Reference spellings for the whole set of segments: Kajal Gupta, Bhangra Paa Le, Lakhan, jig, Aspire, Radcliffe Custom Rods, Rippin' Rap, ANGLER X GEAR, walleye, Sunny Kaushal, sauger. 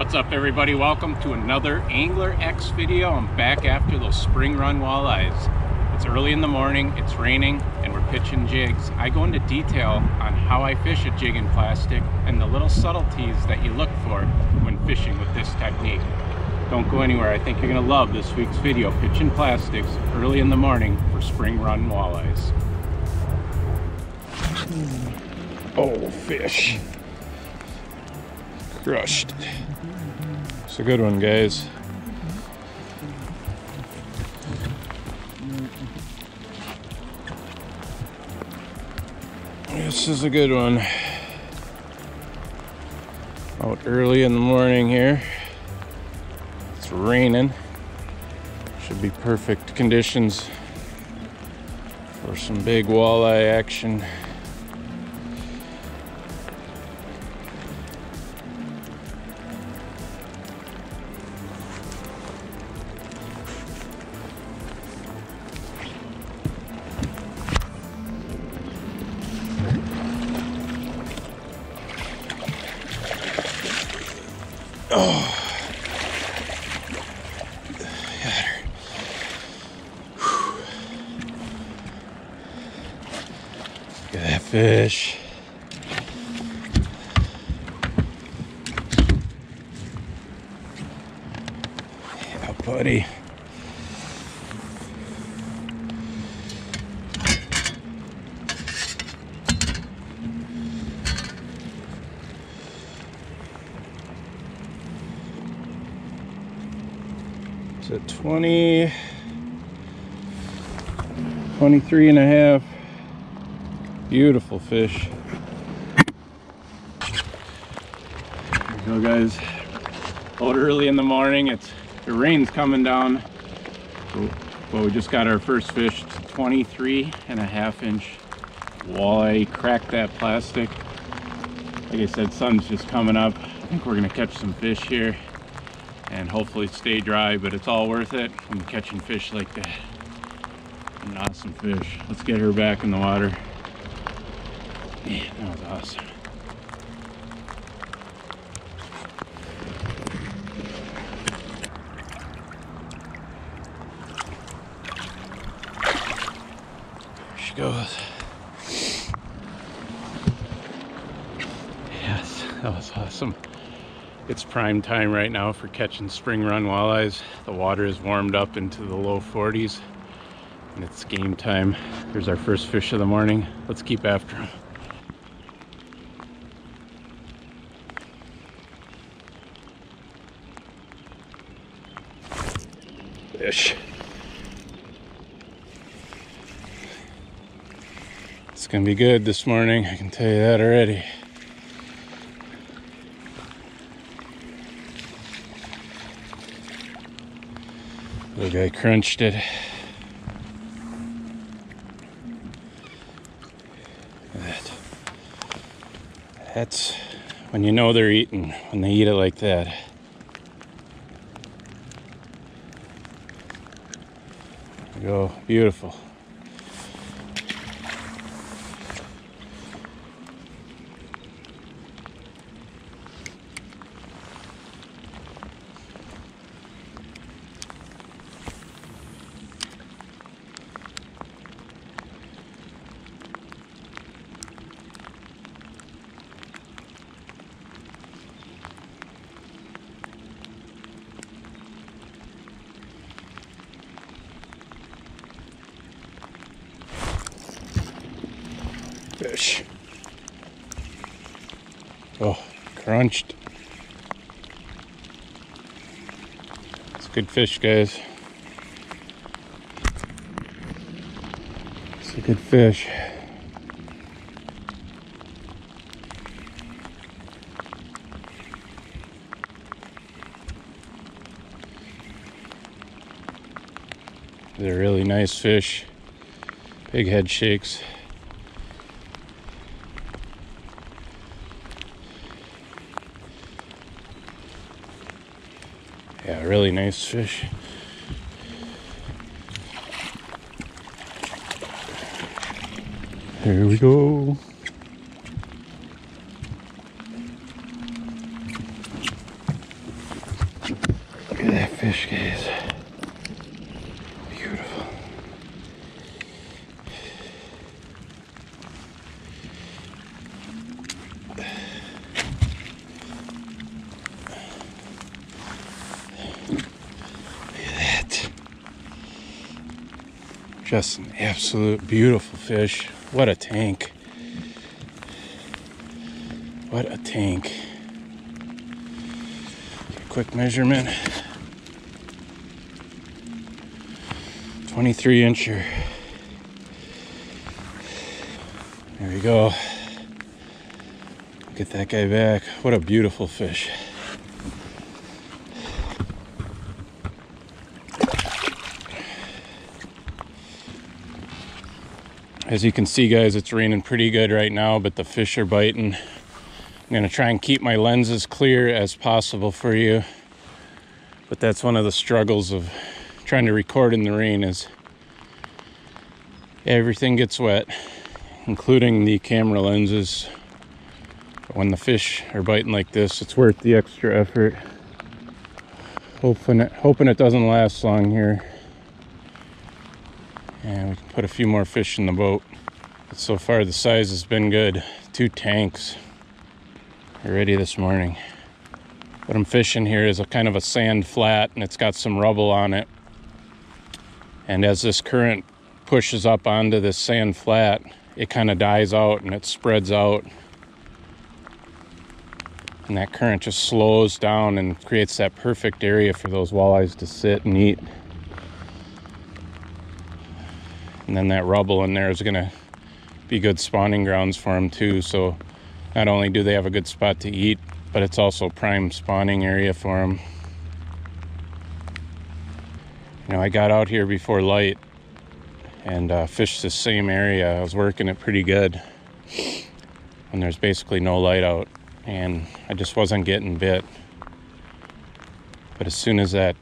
What's up, everybody? Welcome to another Angler X video. I'm back after those spring run walleyes. It's early in the morning, it's raining, and we're pitching jigs. I go into detail on how I fish a jig in plastic and the little subtleties that you look for when fishing with this technique. Don't go anywhere. I think you're going to love this week's video, Pitching Plastics Early in the Morning for Spring Run Walleyes. Oh, fish. Crushed. It's a good one, guys. This is a good one. Out early in the morning here. It's raining. Should be perfect conditions for some big walleye action. Oh, got her. Whew. Look at that fish. Yeah, buddy. At 20, 23 and a half. Beautiful fish. Here we go, guys. Out early in the morning. The rain's coming down. But we just got our first fish. It's a 23 and a half inch walleye. Cracked that plastic. Like I said, sun's just coming up. I think we're gonna catch some fish here and hopefully stay dry, but it's all worth it. I'm catching fish like that. An awesome fish. Let's get her back in the water. Man, that was awesome. There she goes. Yes, that was awesome. It's prime time right now for catching spring run walleyes. The water is warmed up into the low 40s and it's game time. Here's our first fish of the morning. Let's keep after him. Fish. It's gonna be good this morning, I can tell you that already. The guy crunched it. That's when you know they're eating, when they eat it like that. There you go, beautiful. Fish. Oh, crunched. It's a good fish, guys. It's a good fish. They're really nice fish. Big head shakes. Yeah, really nice fish. Here we go. Look at that fish, guys. Beautiful. Look at that. Just an absolute beautiful fish. What a tank. What a tank. Quick measurement, 23-incher. There we go. Get that guy back. What a beautiful fish. As you can see, guys, it's raining pretty good right now, but the fish are biting. I'm gonna try and keep my lens as clear as possible for you, but that's one of the struggles of trying to record in the rain is everything gets wet, including the camera lenses. But when the fish are biting like this, it's worth the extra effort. Hoping it doesn't last long here, and we can put a few more fish in the boat. But so far the size has been good. 2 tanks. Already this morning. What I'm fishing here is a kind of a sand flat, and it's got some rubble on it, and as this current pushes up onto this sand flat, it kind of dies out and it spreads out, and that current just slows down and creates that perfect area for those walleyes to sit and eat. And then that rubble in there is going to be good spawning grounds for them too, so not only do they have a good spot to eat, but it's also a prime spawning area for them. You know, I got out here before light and fished this same area. I was working it pretty good when there's basically no light out, and I just wasn't getting bit. But as soon as that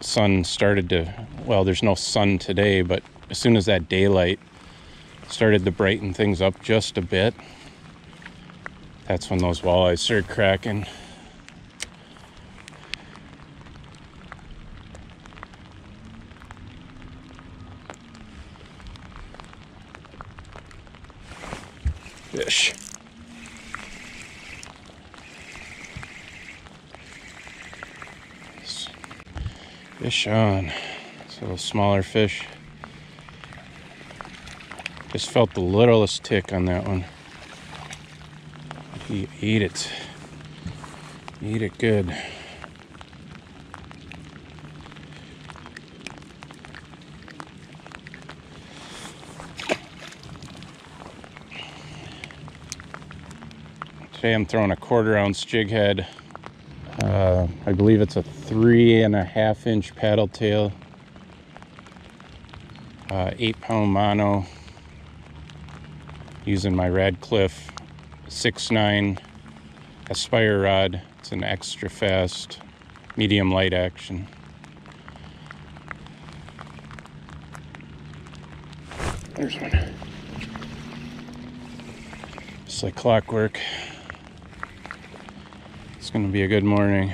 sun started to, well, there's no sun today, but as soon as that daylight started to brighten things up just a bit, that's when those walleyes started cracking. Fish. Fish on. It's a little smaller fish. Just felt the littlest tick on that one. You eat it good. Today I'm throwing a 1/4 ounce jig head. I believe it's a 3.5-inch paddle tail, 8-pound mono, using my Radcliffe 6.9 Aspire rod. It's an extra fast, medium light action. There's one. Just like clockwork. It's going to be a good morning.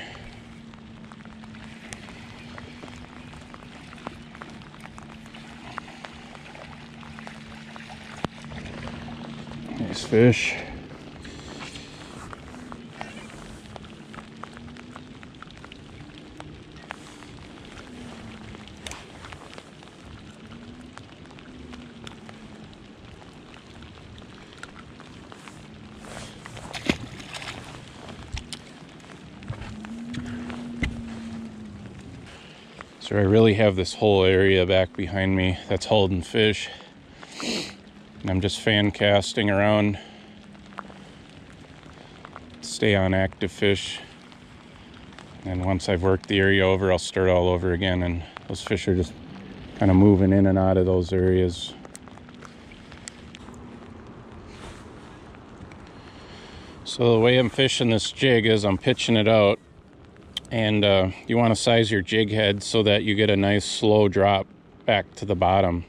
Nice fish. So I really have this whole area back behind me that's holding fish, and I'm just fan casting around, stay on active fish, and once I've worked the area over, I'll start all over again, and those fish are just kind of moving in and out of those areas. So the way I'm fishing this jig is I'm pitching it out, and you want to size your jig head so that you get a nice slow drop back to the bottom.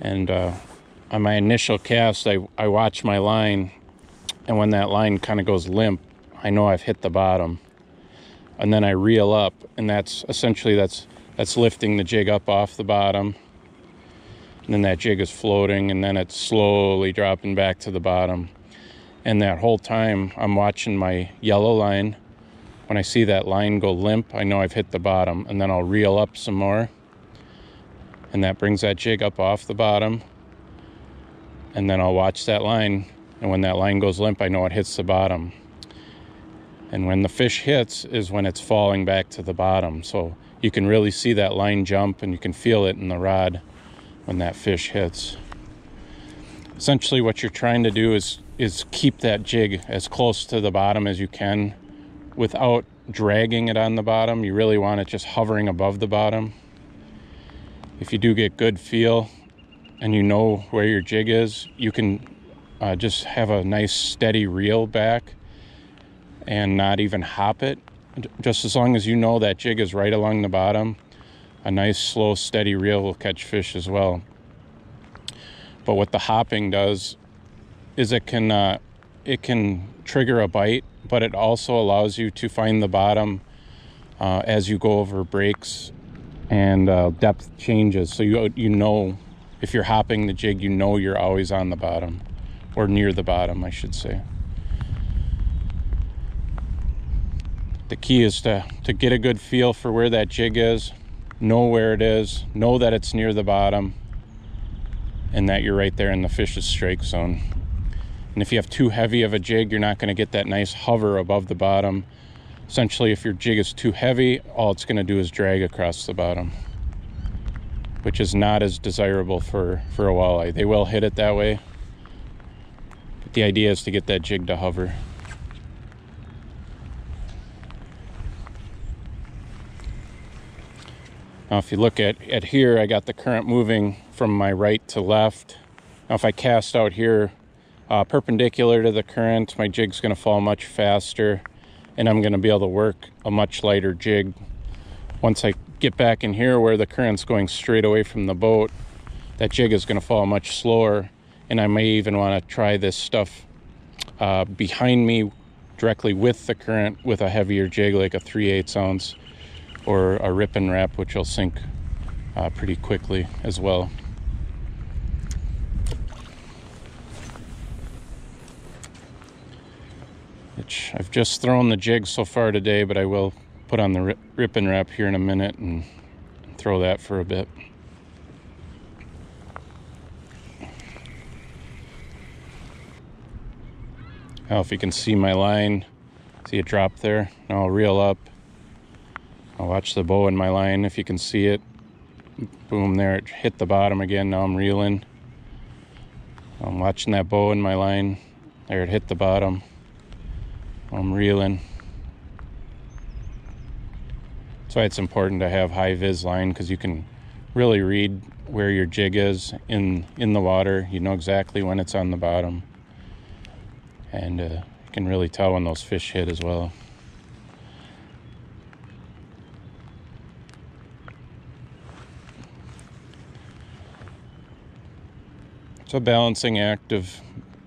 And on my initial cast, I watch my line, and when that line kind of goes limp, I know I've hit the bottom. and then I reel up, and that's essentially that's lifting the jig up off the bottom, and then that jig is floating, and then it's slowly dropping back to the bottom. And that whole time I'm watching my yellow line. When I see that line go limp, I know I've hit the bottom, and then I'll reel up some more, and that brings that jig up off the bottom, and then I'll watch that line, and when that line goes limp, I know it hits the bottom. And when the fish hits is when it's falling back to the bottom, so you can really see that line jump, and you can feel it in the rod when that fish hits. Essentially what you're trying to do is keep that jig as close to the bottom as you can without dragging it on the bottom. You really want it just hovering above the bottom. If you do get good feel and you know where your jig is, you can just have a nice steady reel back and not even hop it. Just as long as you know that jig is right along the bottom, a nice slow steady reel will catch fish as well. But what the hopping does is it can trigger a bite, but it also allows you to find the bottom as you go over breaks and depth changes. So you know, if you're hopping the jig, you know you're always on the bottom, or near the bottom, I should say. The key is to get a good feel for where that jig is, know where it is, know that it's near the bottom, and that you're right there in the fish's strike zone. And if you have too heavy of a jig, you're not going to get that nice hover above the bottom. Essentially, if your jig is too heavy, all it's going to do is drag across the bottom, which is not as desirable for a walleye. They will hit it that way, but the idea is to get that jig to hover. Now, if you look at here, I got the current moving from my right to left. Now, if I cast out here, perpendicular to the current, my jig's going to fall much faster, and I'm going to be able to work a much lighter jig. Once I get back in here where the current's going straight away from the boat, that jig is going to fall much slower, and I may even want to try this stuff behind me directly with the current with a heavier jig like a 3/8 ounce or a Rippin' Rap, which will sink pretty quickly as well. I've just thrown the jig so far today, but I will put on the Rippin' Rap here in a minute and throw that for a bit. Now, if you can see my line, see it drop there. Now I'll reel up. I'll watch the bow in my line if you can see it. Boom, there it hit the bottom again. Now I'm reeling. I'm watching that bow in my line. There it hit the bottom. I'm reeling. That's why it's important to have high vis line, because you can really read where your jig is in the water. You know exactly when it's on the bottom, and you can really tell when those fish hit as well. It's a balancing act of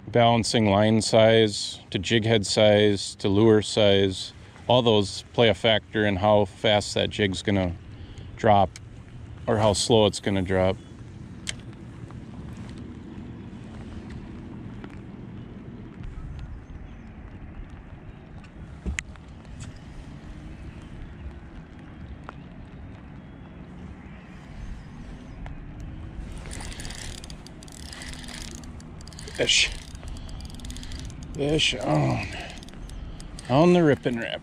balancing line size to jig head size to lure size. All those play a factor in how fast that jig's gonna drop or how slow it's gonna drop. Fish. Fish on the Rippin' Rap.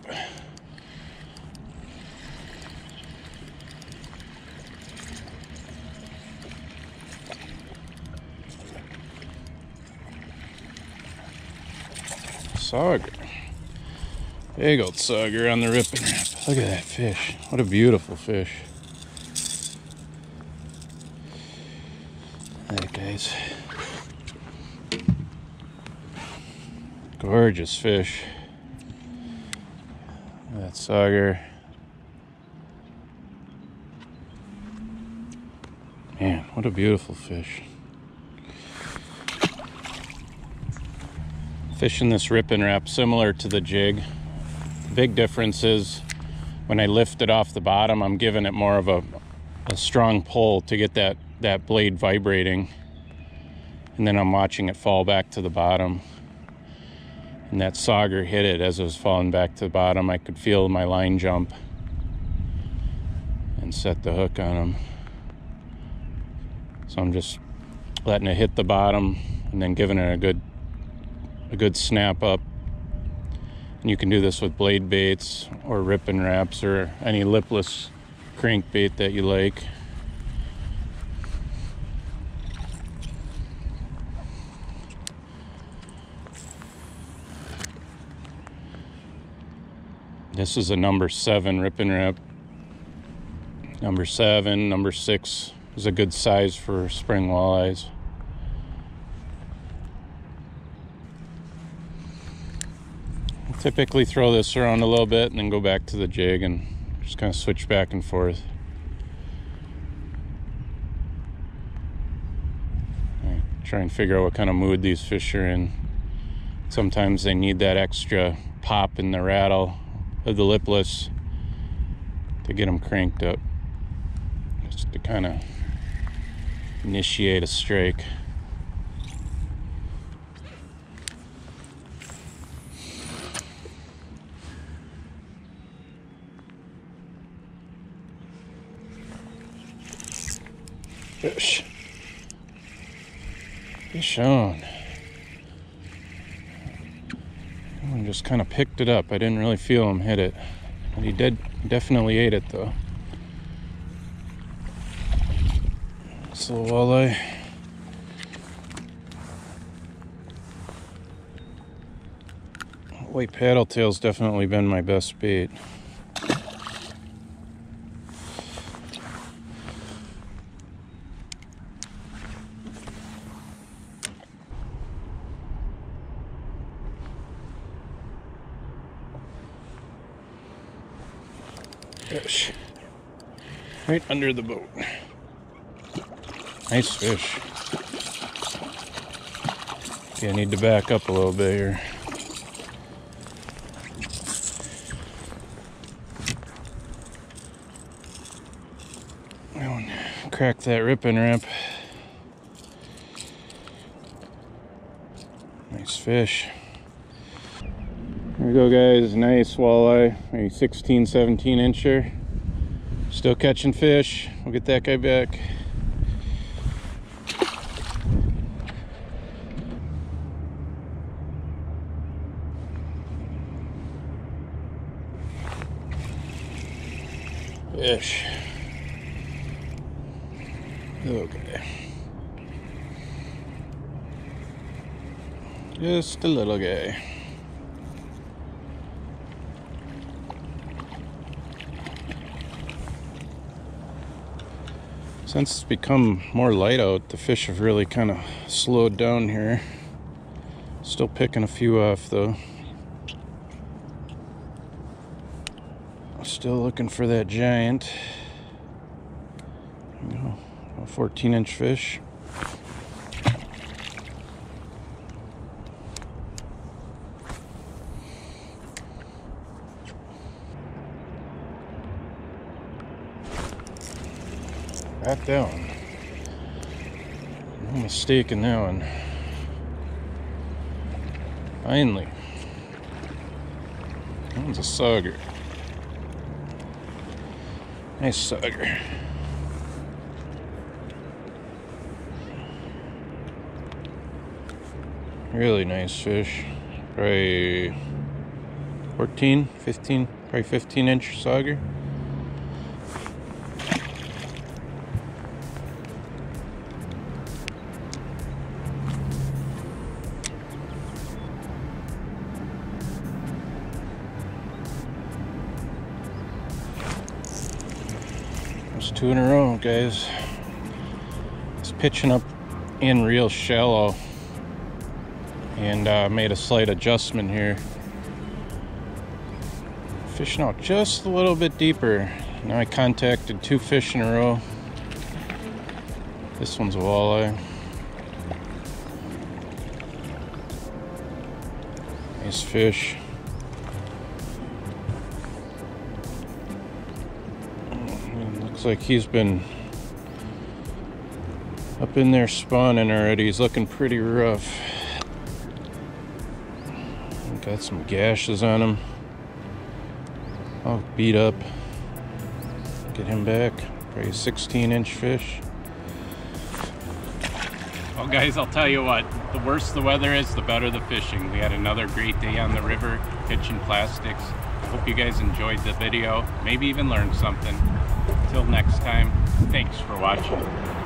Sauger. Big old sauger on the Rippin' Rap. Look at that fish. What a beautiful fish. Hey guys. Gorgeous fish. That sauger. Man, what a beautiful fish. Fishing this Rippin' Rap similar to the jig. The big difference is when I lift it off the bottom, I'm giving it more of a strong pull to get that blade vibrating, and then I'm watching it fall back to the bottom. And that sauger hit it as it was falling back to the bottom. I could feel my line jump and set the hook on them. So I'm just letting it hit the bottom and then giving it a good snap up. And you can do this with blade baits or Rippin' Raps or any lipless crankbait that you like. This is a number 7 Rippin' Rap. Number 7, number 6 is a good size for spring walleyes. I'll typically throw this around a little bit and then go back to the jig and just kind of switch back and forth. I try and figure out what kind of mood these fish are in. Sometimes they need that extra pop in the rattle of the lipless to get them cranked up, just to kind of initiate a strike. Fish. Fish on. And just kind of picked it up. I didn't really feel him hit it, but he did definitely ate it though. This little walleye. White paddletail's definitely been my best bait. Fish. Right under the boat. Nice fish. Yeah, I need to back up a little bit here. That one cracked that Rippin' Rap. Nice fish. There we go, guys. Nice walleye, maybe 16, 17 incher. Still catching fish. We'll get that guy back. Fish. Okay. Just a little guy. Since it's become more light out, the fish have really kind of slowed down here. Still picking a few off though. Still looking for that giant. There you go, a 14-inch fish. Back down. No mistake in that one. Finally. That one's a sauger. Nice sauger. Really nice fish. Probably 14, 15, probably 15-inch sauger. Two in a row, guys. It's pitching up in real shallow, and made a slight adjustment here. Fishing out just a little bit deeper. Now I contacted 2 fish in a row. This one's a walleye. Nice fish. Looks like he's been up in there spawning already. He's looking pretty rough. Got some gashes on him. All beat up. Get him back. Probably a 16-inch fish. Well, guys, I'll tell you what. The worse the weather is, the better the fishing. We had another great day on the river, catching plastics. Hope you guys enjoyed the video. Maybe even learned something. Till next time, thanks for watching.